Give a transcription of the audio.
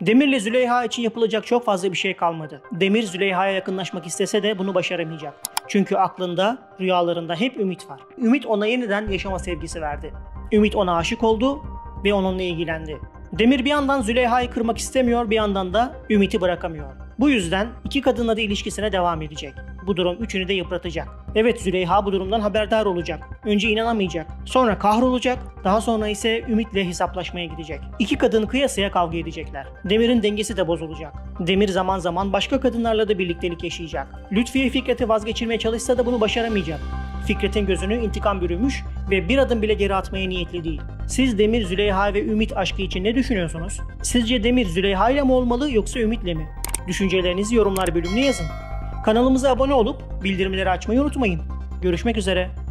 Demir'le Züleyha için yapılacak çok fazla bir şey kalmadı. Demir Züleyha'ya yakınlaşmak istese de bunu başaramayacak. Çünkü aklında, rüyalarında hep Ümit var. Ümit ona yeniden yaşama sevgisi verdi. Ümit ona aşık oldu ve onunla ilgilendi. Demir bir yandan Züleyha'yı kırmak istemiyor, bir yandan da Ümit'i bırakamıyor. Bu yüzden iki kadınla da ilişkisine devam edecek. Bu durum üçünü de yıpratacak. Evet, Züleyha bu durumdan haberdar olacak. Önce inanamayacak, sonra kahrolacak, daha sonra ise Ümit'le hesaplaşmaya gidecek. İki kadın kıyasıya kavga edecekler. Demir'in dengesi de bozulacak. Demir zaman zaman başka kadınlarla da birliktelik yaşayacak. Lütfiye Fikret'i vazgeçirmeye çalışsa da bunu başaramayacak. Fikret'in gözünü intikam bürümüş ve bir adım bile geri atmaya niyetli değil. Siz Demir, Züleyha ve Ümit aşkı için ne düşünüyorsunuz? Sizce Demir Züleyha ile mi olmalı yoksa Ümit'le mi? Düşüncelerinizi yorumlar bölümüne yazın. Kanalımıza abone olup bildirimleri açmayı unutmayın. Görüşmek üzere.